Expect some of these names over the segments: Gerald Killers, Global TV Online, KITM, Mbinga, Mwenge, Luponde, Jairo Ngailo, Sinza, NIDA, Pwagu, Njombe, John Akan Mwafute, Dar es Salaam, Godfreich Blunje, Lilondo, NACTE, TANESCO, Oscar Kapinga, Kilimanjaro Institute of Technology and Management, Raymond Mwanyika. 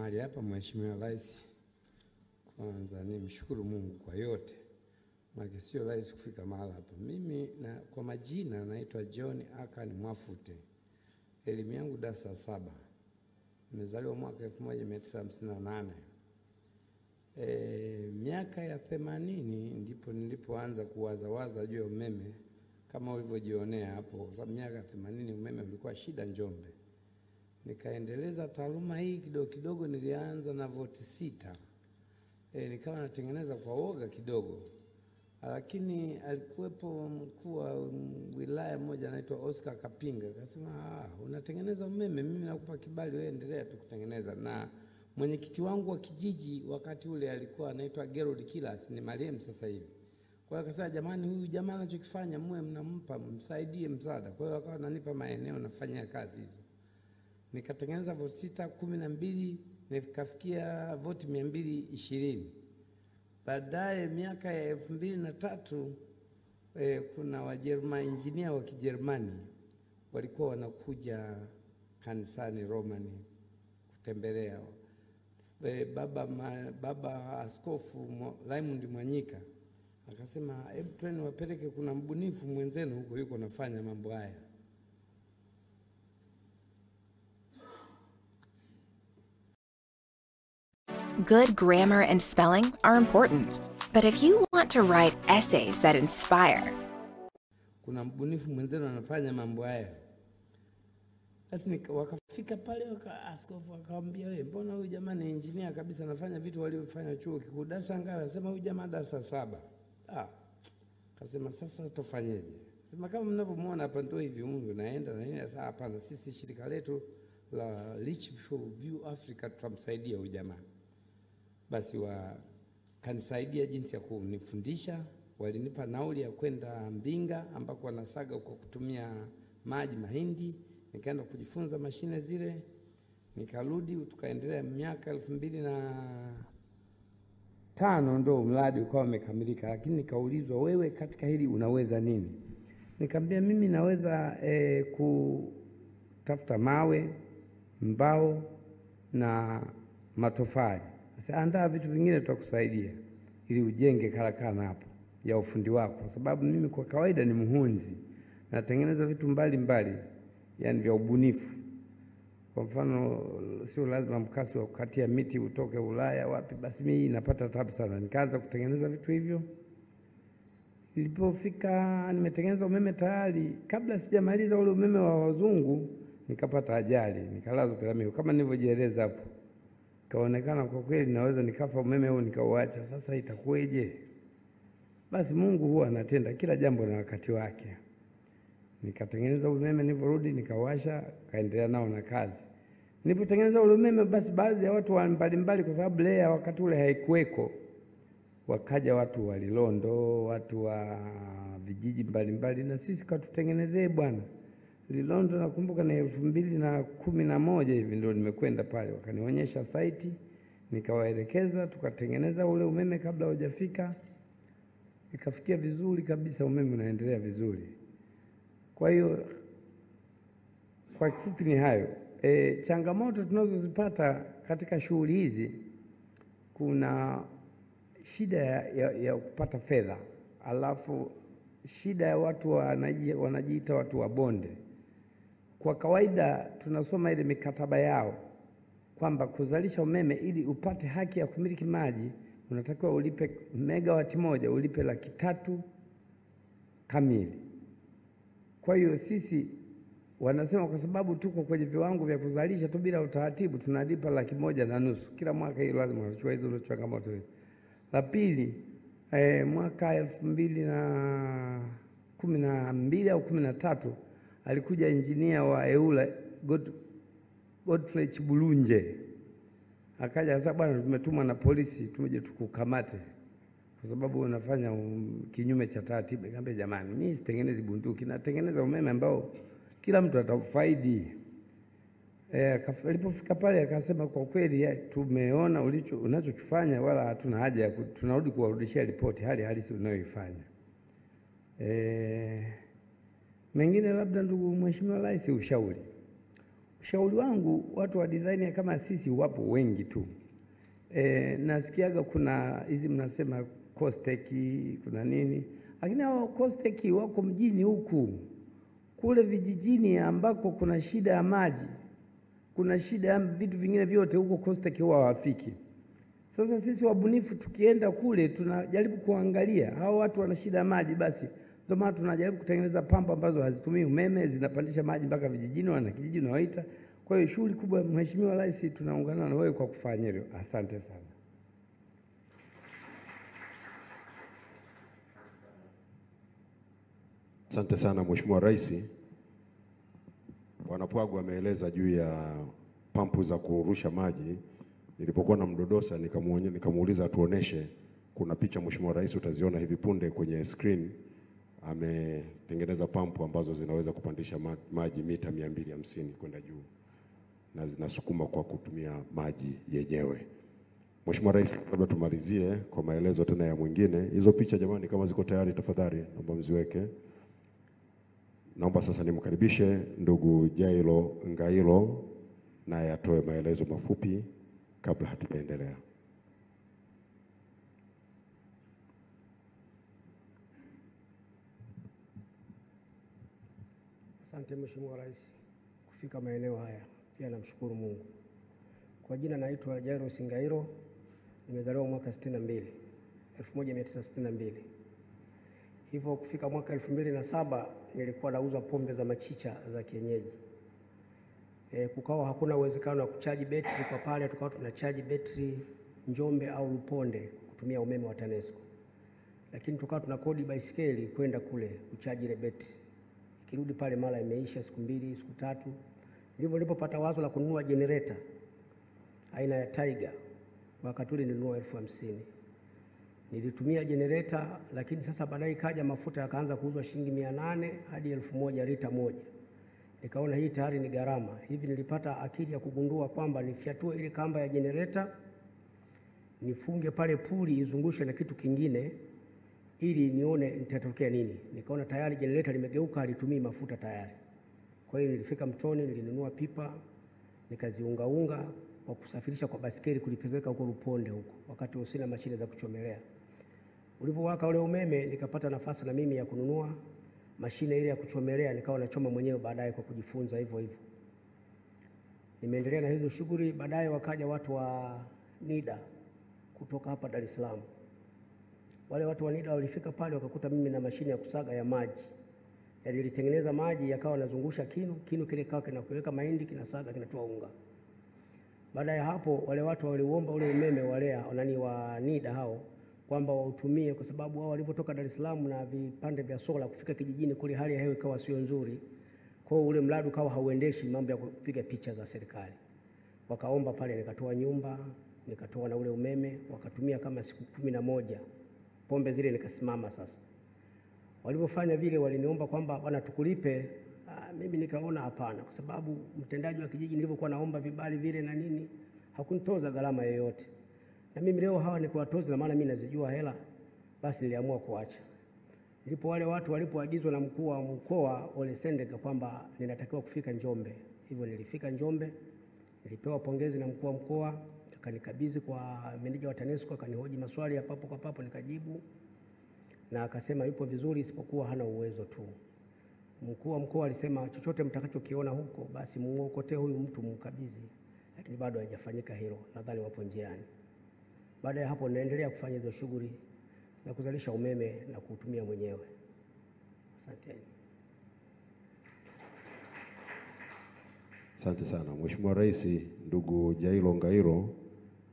mahali hapa Mheshimiwa Rais, kwanza nimshukuru Mungu kwa yote. Maana sio rais kufika mahali hapa. Mimi na kwa majina naitwa John Akan Mwafute. Elimu yangu darasa 7. Nimezaliwa mwaka 1958. Miaka ya 80 ndipo nilipoanza kuwazawaza juu ya umeme kama ulivyojionea hapo, kwa sababu miaka ya 80 umeme ulikuwa shida Njombe. Nikaendeleza taaluma hii kidogo kidogo, nilianza na voti 6. Nikawa natengeneza kwa woga kidogo. Lakini alikuwepo mkuu wa wilaya moja anaitwa Oscar Kapinga, akasema unatengeneza umeme, mimi nakupa kibali, wewe endelea tu kutengeneza. Na mwenyekiti wangu wa kijiji wakati ule alikuwa anaitwa Gerald Killers, ni marehemu sasa hivi. Kwa hiyo akasema jamani, huyu jamaa anachokifanya mwe mnampa, msaidie msaada. Kwa hiyo akawa ananipa maeneo nafanya kazi hizo. Nikatengeneza voti 6, 12 na nikafikia voti 220. Baadaye miaka ya 2003 kuna Wajerumani, engineer wa Kijerumani walikuwa wanakuja kanisani Romani kutembelea. Baba Askofu Raymond Mwanyika akasema hebu twende wapeleke, kuna mbunifu mwenzenu huko yuko nafanya mambo haya. Good grammar and spelling are important, but if you want to write essays that inspire, kuna mbunifu mwenzenu anafanya mambo haya. Basi wakafika pale, askofu akamwambia wewe, mbona huyu jamaa ni engineer kabisa, anafanya vitu waliofanya chuo kikuu darasa ngapi? Anasema huyu jamaa darasa 7. Akasema sasa tufanyeje? Sema kama mnavyomuona hapa ndio hivi Mungu naenda na nini sasa hapa, na sisi shirika letu la Reach View Africa tutamsaidia huyu jamaa. Basi wakanisaidia jinsi ya kunifundisha, walinipa nauli ya kwenda Mbinga ambako wanasaga kwa kutumia maji mahindi. Nikaenda kujifunza mashine zile, nikarudi, tukaendelea miaka 2005 ndo mradi ukawa umekamilika. Lakini nikaulizwa, wewe katika hili unaweza nini? Nikamwambia mimi naweza kutafuta mawe, mbao na matofali. Sasa andaa vitu vingine tutakusaidia ili ujenge karakana hapo ya ufundi wako, kwa sababu mimi kwa kawaida ni mhunzi, natengeneza vitu mbalimbali yani vya ubunifu. Kwa mfano sio lazima mkasi wa kukatia miti utoke Ulaya wapi, basi mimi napata tabu sana. Nikaanza kutengeneza vitu hivyo. Nilipofika nimetengeneza umeme tayari, kabla sijamaliza ule umeme wa wazungu nikapata ajali, nikalazwa pale kama nilivyojieleza hapo. Kaonekana kwa kweli naweza nikafa umeme huu nikauacha, sasa itakuwaje? Basi Mungu huwa anatenda kila jambo na wakati wake. Nikatengeneza umeme, niliporudi nikawasha, kaendelea nao na kazi. Nilipotengeneza ule umeme, basi baadhi ya watu mbalimbali, kwa sababu lea wakati ule haikuweko, wakaja watu wa Lilondo, watu wa vijiji mbalimbali, na sisi katutengenezee bwana. Lilondo nakumbuka na 2011 hivi ndio nimekwenda pale, wakanionyesha site, nikawaelekeza, tukatengeneza ule umeme kabla hujafika. Ikafikia vizuri kabisa, umeme unaendelea vizuri. Kwa hiyo kwa kifupi ni hayo. Changamoto tunazozipata katika shughuli hizi, kuna shida ya kupata fedha, alafu shida ya watu wanajiita watu wa bonde. Kwa kawaida tunasoma ile mikataba yao kwamba kuzalisha umeme ili upate haki ya kumiliki maji unatakiwa ulipe megawati moja, ulipe 300,000 kamili. Kwa hiyo sisi wanasema kwa sababu tuko kwenye viwango vya kuzalisha tu bila utaratibu tunalipa 150,000 kila mwaka. Hiyo lazima tuchukue hizo changamoto. La pili, mwaka 2012 au 13 alikuja engineer wa Eula Godfreich Blunje, akaja sasa bwana, tumetumwa na polisi tuje tukukamate kwa sababu unafanya kinyume cha taratibu. Nikamwambia jamani, mimi sitengenezi bunduki, natengeneza umeme ambao kila mtu atafaidi. Alipofika pale akasema kwa kweli tumeona unachokifanya, wala hatuna haja ya tunarudi kuwarudishia ripoti hali halisi unayoifanya. Mengine labda ndugu Mheshimiwa Rais, ushauri Shauri wangu watu wa design kama sisi wapo wengi tu. Nasikiaga kuna hizi mnasema kosteki, kuna nini. Lakini hao kosteki wako mjini huku. Kule vijijini ambako kuna shida ya maji, kuna shida ya vitu vingine vyote, huko kosteki huwa hawafiki. Sasa sisi wabunifu tukienda kule tunajaribu kuangalia hao watu wana shida ya maji, basi ndio maana tunajaribu kutengeneza pampu ambazo hazitumii umeme, zinapandisha maji mpaka vijijini, wana kijiji unaoita. Kwa hiyo shughuli kubwa, Mheshimiwa Rais, tunaungana na wewe kwa kufanya hilo. Asante sana. Asante sana Mheshimiwa Rais. Bwana Pwagu ameeleza juu ya pampu za kurusha maji. Nilipokuwa na mdodosa nikamuuliza atuoneshe. Kuna picha Mheshimiwa Rais utaziona hivi punde kwenye screen. Ametengeneza pampu ambazo zinaweza kupandisha maji mita 250 kwenda juu na zinasukuma kwa kutumia maji yenyewe. Mheshimiwa Rais, kabla tumalizie kwa maelezo tena ya mwingine, hizo picha jamani kama ziko tayari tafadhali naomba mziweke. Naomba sasa nimkaribishe ndugu Jairo Ngailo naye atoe maelezo mafupi kabla hatuendelea. Asante Mheshimiwa Rais kufika maeneo haya. Pia namshukuru Mungu. Kwa jina naitwa Jairo Ngailo. Nimezaliwa mwaka 62. 1962. Hivyo kufika mwaka 2007 nilikuwa nauza pombe za machicha za kienyeji. Kukawa hakuna uwezekano wa kuchaji betri kwa pale, tukawa tunachaji betri Njombe au Luponde kutumia umeme wa TANESCO. Lakini tukawa tunakodi baisikeli kwenda kule kuchaji ile betri. Kirudi pale mara imeisha siku mbili, siku tatu. Ndivyo nilipopata wazo la kununua generator aina ya Tiger. Wakati ule nilinunua 50,000. Nilitumia generator, lakini sasa baadaye kaja mafuta yakaanza kuuzwa shilingi 800 hadi 1,000 lita moja. Nikaona hii tayari ni gharama. Hivi nilipata akili ya kugundua kwamba nifyatue ile kamba ya generator, nifunge pale puli izungushe na kitu kingine ili nione nitatokea nini. Nikaona tayari generator limegeuka halitumii mafuta tayari. Kwa hiyo nilifika Mtoni, nilinunua pipa, nikaziungaunga kwa kusafirisha kwa basikeli kulipeleka huko Luponde huko wakati usina mashine za kuchomelea. Ulipowaka ule umeme nikapata nafasi na mimi ya kununua mashine ile ya kuchomelea, nikawa nachoma mwenyewe baadaye kwa kujifunza hivyo hivyo. Nimeendelea na hizo shughuli. Baadaye wakaja watu wa NIDA kutoka hapa Dar es Salaam. Wale watu wa NIDA walifika pale wakakuta mimi na mashine ya kusaga ya maji. Nilitengeneza maji yakawa yanazungusha kinu kile kaka kinakuweka mahindi kinasaga kinatoa unga. Baada ya hapo wale watu waliuomba ule umeme wa NIDA hao kwamba wautumie kwa sababu wao walipotoka Dar es Salaam na vipande vya sola kufika kijijini kule hali ya hewa ikawa sio nzuri. Kwa hiyo ule mradi ukawa hauendeshi mambo ya kupiga picha za serikali. Wakaomba pale nikatoa nyumba, nikatoa na ule umeme, wakatumia kama siku 11. Pombe zile nikasimama sasa. Walipofanya vile waliniomba kwamba bwana tukulipe. Mimi nikaona hapana kwa sababu mtendaji wa kijiji nilipokuwa naomba vibali vile na nini hakunitoza gharama yoyote. Na mimi leo hawa nikuwatoza na maana mimi nazijua hela, basi niliamua kuacha. Ndipo wale watu walipoagizwa na mkuu wa mkoa walisendeka kwamba ninatakiwa kufika Njombe. Hivyo nilifika Njombe, nilipewa pongezi na mkuu wa mkoa, akanikabidhi kwa meneja wa TANESCO, akanihoji maswali ya papo kwa papo nikajibu na akasema yupo vizuri isipokuwa hana uwezo tu. Mkuu wa mkoa alisema chochote mtakachokiona huko basi muokotee huyu mtu mkabidhi. Lakini bado haijafanyika hilo, nadhani wapo njiani. Baada ya hapo naendelea kufanya hizo shughuli na kuzalisha umeme na kuutumia mwenyewe. Asante. Asante sana Mheshimiwa Rais. Ndugu Jairo Ngailo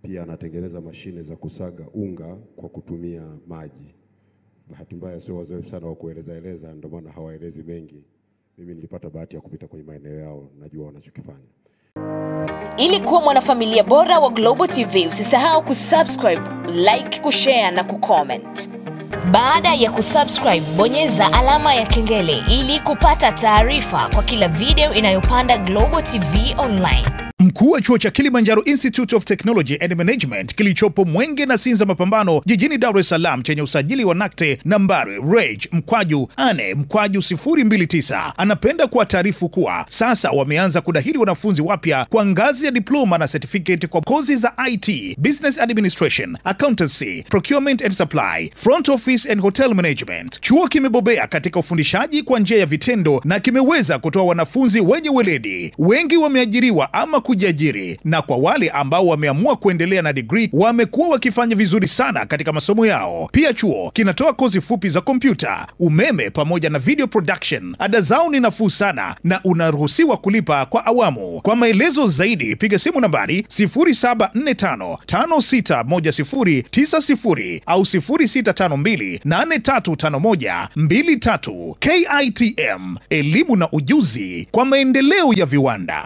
pia anatengeneza mashine za kusaga unga kwa kutumia maji. Bahati mbaya sio wazoefu sana wa kueleza ndio maana hawaelezi mengi. Mimi nilipata bahati ya kupita kwenye maeneo yao, najua wanachokifanya. Ili kuwa mwanafamilia bora wa Global TV usisahau kusubscribe, like, kushare na kucomment. Baada ya kusubscribe bonyeza alama ya kengele ili kupata taarifa kwa kila video inayopanda Global TV Online. Mkuu wa chuo cha Kilimanjaro Institute of Technology and Management kilichopo Mwenge na Sinza Mapambano jijini Dar es Salaam chenye usajili wa NACTE nambari REG/4/029 anapenda kuwataarifu kuwa sasa wameanza kudahili wanafunzi wapya kwa ngazi ya diploma na certificate kwa kozi za IT, Business Administration, Accountancy, Procurement and Supply, Front Office and Hotel Management. Chuo kimebobea katika ufundishaji kwa njia ya vitendo na kimeweza kutoa wanafunzi wenye weledi. Wengi wameajiriwa ama kujiajiri, na kwa wale ambao wameamua kuendelea na degree wamekuwa wakifanya vizuri sana katika masomo yao. Pia chuo kinatoa kozi fupi za kompyuta, umeme pamoja na video production. Ada zao ni nafuu sana na unaruhusiwa kulipa kwa awamu. Kwa maelezo zaidi piga simu nambari 0745561090 au 0652835123. KITM, elimu na ujuzi kwa maendeleo ya viwanda.